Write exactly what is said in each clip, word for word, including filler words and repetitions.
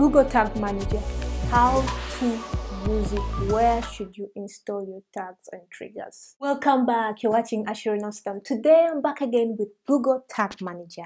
Google Tag Manager, how to use it, where should you install your tags and triggers. Welcome back, you're watching Aciero Amsterdam. Today I'm back again with Google Tag Manager.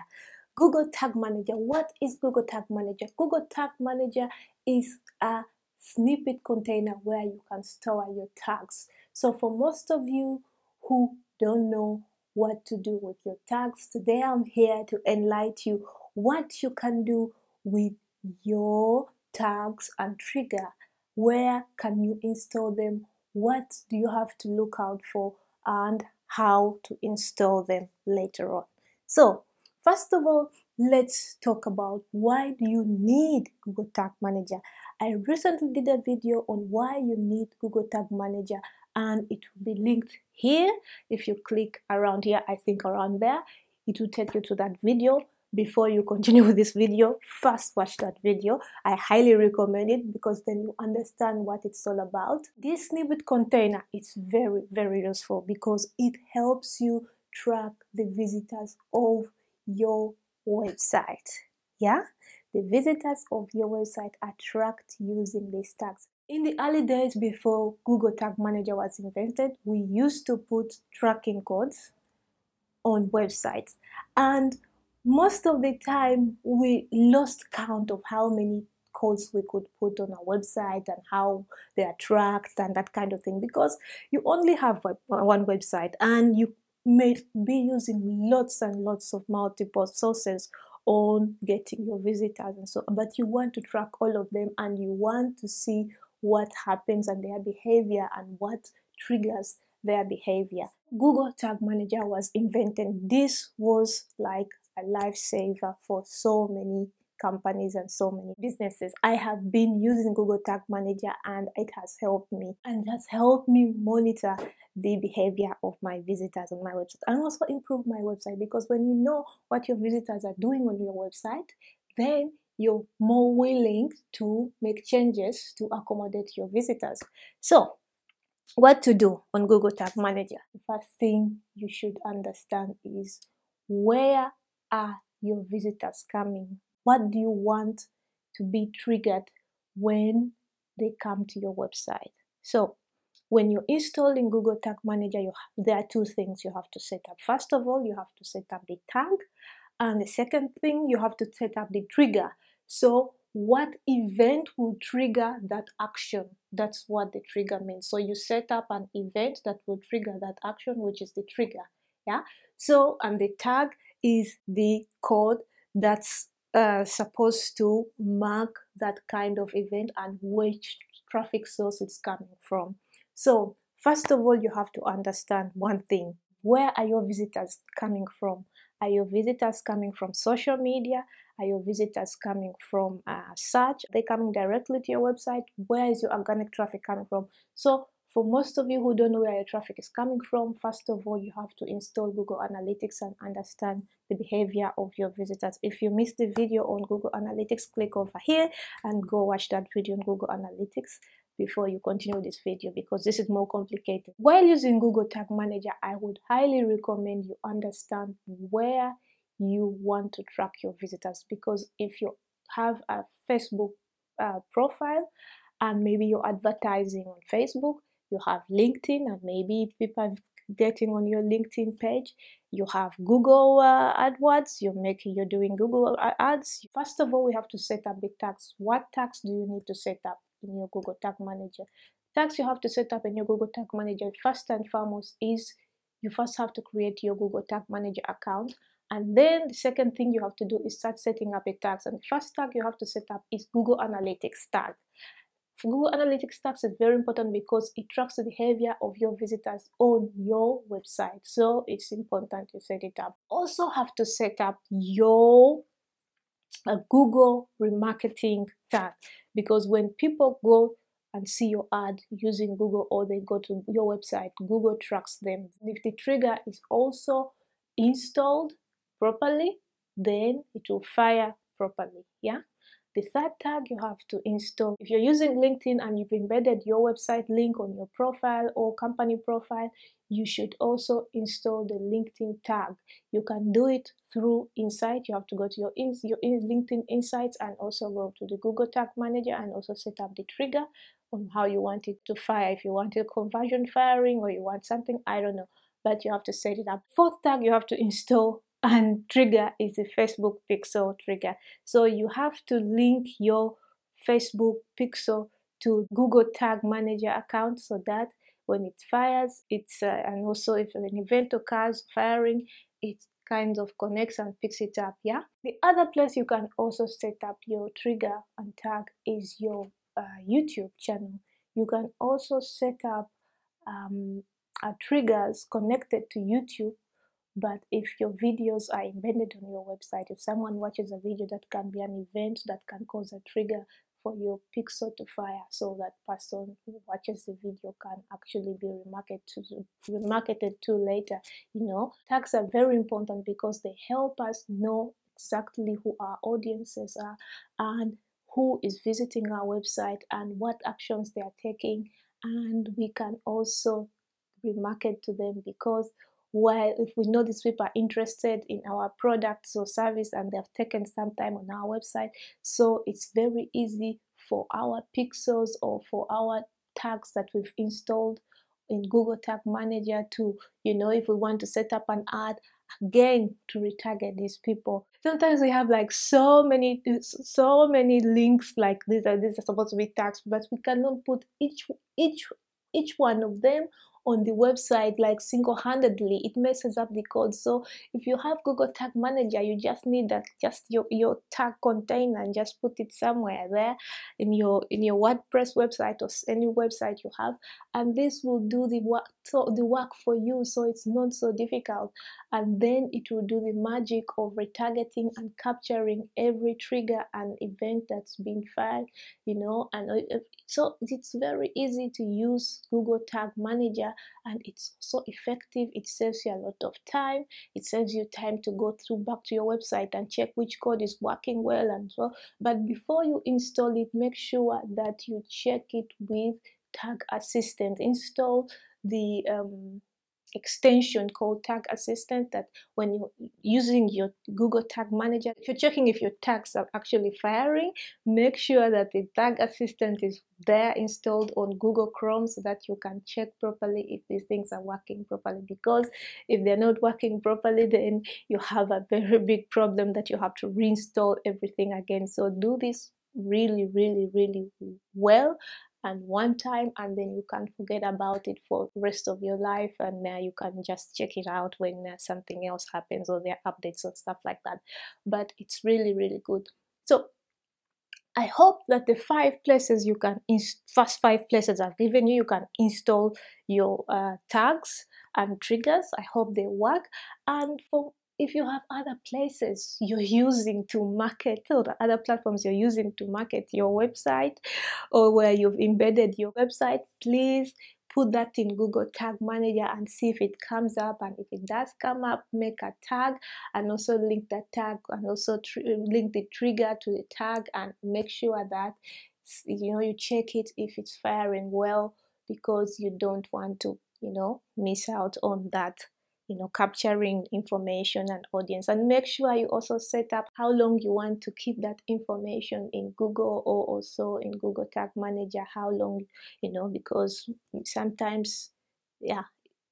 Google Tag Manager, what is Google Tag Manager? Google Tag Manager is a snippet container where you can store your tags. So for most of you who don't know what to do with your tags, today I'm here to enlighten you what you can do with your tags and trigger. Where can you install them? What do you have to look out for, and how to install them later on? So first of all, let's talk about why do you need Google Tag Manager. I recently did a video on why you need Google Tag Manager, and it will be linked here. If you click around here, I think around there, it will take you to that video. Before you continue with this video, first watch that video. I highly recommend it because then you understand what it's all about. This snippet container is very, very useful because it helps you track the visitors of your website. Yeah, the visitors of your website are tracked using these tags. In the early days before Google Tag Manager was invented, we used to put tracking codes on websites, and most of the time we lost count of how many codes we could put on our website and how they are tracked and that kind of thing, because you only have one website and you may be using lots and lots of multiple sources on getting your visitors and so on. But you want to track all of them and you want to see what happens and their behavior and what triggers their behavior. Google Tag Manager was invented. This was like a lifesaver for so many companies and so many businesses. I have been using Google Tag Manager and it has helped me and has helped me monitor the behavior of my visitors on my website and also improve my website, because when you know what your visitors are doing on your website, then you're more willing to make changes to accommodate your visitors. So what to do on Google Tag Manager? The first thing you should understand is, where are your visitors coming? What do you want to be triggered when they come to your website? So when you're installing Google Tag Manager, you have, there are two things you have to set up. First of all, you have to set up the tag, and the second thing, you have to set up the trigger. So what event will trigger that action? That's what the trigger means. So you set up an event that will trigger that action, which is the trigger. Yeah. So, and the tag is the code that's uh, supposed to mark that kind of event and which traffic source it's coming from. So first of all, you have to understand one thing. Where are your visitors coming from? Are your visitors coming from social media? Are your visitors coming from uh, search? Are they coming directly to your website? Where is your organic traffic coming from? So for most of you who don't know where your traffic is coming from, first of all, you have to install Google Analytics and understand the behavior of your visitors. If you missed the video on Google Analytics, click over here and go watch that video on Google Analytics before you continue this video, because this is more complicated. While using Google Tag Manager, I would highly recommend you understand where you want to track your visitors, because if you have a Facebook uh, profile and maybe you're advertising on Facebook, you have LinkedIn and maybe people are getting on your LinkedIn page, you have Google uh, AdWords, you're making, you're doing Google ads. First of all, we have to set up the tags. What tags do you need to set up in your Google Tag Manager? Tags you have to set up in your Google Tag Manager, first and foremost, is you first have to create your Google Tag Manager account. And then the second thing you have to do is start setting up a tags. And the first tag you have to set up is Google Analytics tag. Google Analytics tags is very important because it tracks the behavior of your visitors on your website. So it's important to set it up. Also have to set up your uh, Google remarketing tag, because when people go and see your ad using Google or they go to your website, Google tracks them. If the trigger is also installed properly, then it will fire properly. Yeah. The third tag you have to install, if you're using LinkedIn and you've embedded your website link on your profile or company profile, you should also install the LinkedIn tag. You can do it through Insight. You have to go to your, your LinkedIn Insights and also go to the Google Tag Manager and also set up the trigger on how you want it to fire. If you want a conversion firing or you want something, I don't know, but you have to set it up. Fourth tag you have to install and trigger is a Facebook pixel trigger. So you have to link your Facebook pixel to Google Tag Manager account so that when it fires, it's uh, and also if an event occurs, firing, it kind of connects and picks it up. Yeah. The other place you can also set up your trigger and tag is your uh, YouTube channel. You can also set up um, a triggers connected to YouTube. But if your videos are embedded on your website, if someone watches a video, that can be an event that can cause a trigger for your pixel to fire, so that person who watches the video can actually be remarketed to, remarketed to later. You know, tags are very important because they help us know exactly who our audiences are and who is visiting our website and what actions they are taking, and we can also remarket to them because, well, if we know these people are interested in our products or service and they've taken some time on our website, so it's very easy for our pixels or for our tags that we've installed in Google Tag Manager to, you know, if we want to set up an ad, again, to retarget these people. Sometimes we have like so many so many links like these are these are supposed to be tags, but we cannot put each each each one of them on the website like single-handedly. It messes up the code. So if you have Google Tag Manager, you just need that, just your, your tag container, and just put it somewhere there in your in your WordPress website or any website you have, and this will do the work so the work for you, so it's not so difficult. And then it will do the magic of retargeting and capturing every trigger and event that's been fired, you know. And so it's very easy to use Google Tag Manager, and it's so effective. It saves you a lot of time. It saves you time to go through back to your website and check which code is working well and so. But before you install it, make sure that you check it with Tag Assistant. Install the um, extension called Tag Assistant, that when you're using your Google Tag Manager, if you're checking if your tags are actually firing, make sure that the Tag Assistant is there installed on Google Chrome so that you can check properly if these things are working properly, because if they're not working properly, then you have a very big problem that you have to reinstall everything again. So do this really really really well and one time, and then you can forget about it for the rest of your life, and uh, you can just check it out when uh, something else happens or there are updates or stuff like that. But it's really really good. So I hope that the five places you can first five places I've given you, you can install your uh, tags and triggers. I hope they work. And for if you have other places you're using to market, or the other platforms you're using to market your website, or where you've embedded your website, please put that in Google Tag Manager and see if it comes up. And if it does come up, make a tag and also link that tag, and also link the trigger to the tag, and make sure that, you know, you check it if it's firing well, because you don't want to, you know, miss out on that, you know, capturing information and audience. And make sure you also set up how long you want to keep that information in Google, or also in Google Tag Manager, how long, you know, because sometimes, yeah,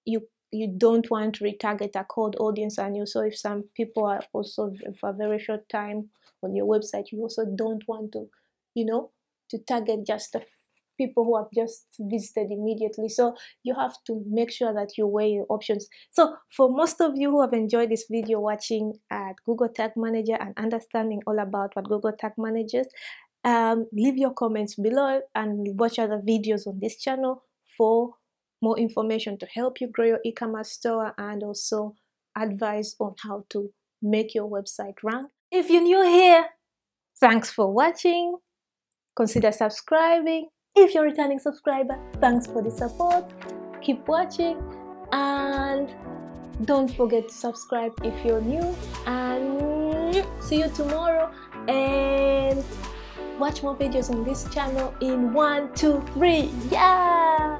you you don't want to retarget a cold audience. And you, so if some people are also for a very short time on your website, you also don't want to, you know, to target just a people who have just visited immediately. So you have to make sure that you weigh your options. So for most of you who have enjoyed this video watching at Google Tag Manager and understanding all about what Google Tag Manager, um, leave your comments below and watch other videos on this channel for more information to help you grow your e-commerce store, and also advice on how to make your website rank. If you're new here, thanks for watching. Consider subscribing. If you're a returning subscriber, thanks for the support. Keep watching, and don't forget to subscribe if you're new. And see you tomorrow, and watch more videos on this channel in one, two, three. Yeah!